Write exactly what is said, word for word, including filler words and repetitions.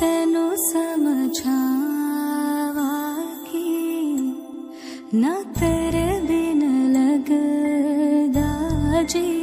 तेनु समझावा की, ना तेरे बिन लगदा जी।